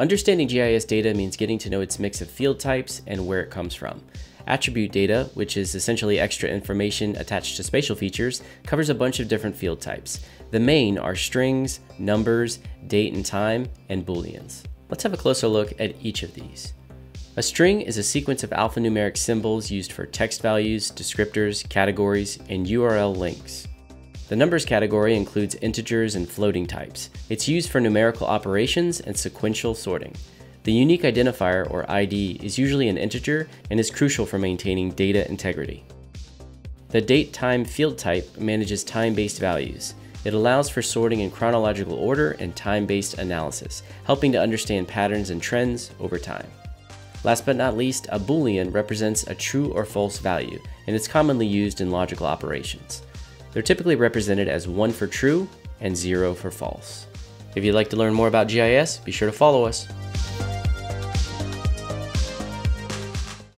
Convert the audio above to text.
Understanding GIS data means getting to know its mix of field types and where it comes from. Attribute data, which is essentially extra information attached to spatial features, covers a bunch of different field types. The main are strings, numbers, date and time, and Booleans. Let's have a closer look at each of these. A string is a sequence of alphanumeric symbols used for text values, descriptors, categories, and URL links. The numbers category includes integers and floating types. It's used for numerical operations and sequential sorting. The unique identifier, or ID, is usually an integer and is crucial for maintaining data integrity. The date-time field type manages time-based values. It allows for sorting in chronological order and time-based analysis, helping to understand patterns and trends over time. Last but not least, a Boolean represents a true or false value, and it's commonly used in logical operations. They're typically represented as 1 for true and 0 for false. If you'd like to learn more about GIS, be sure to follow us.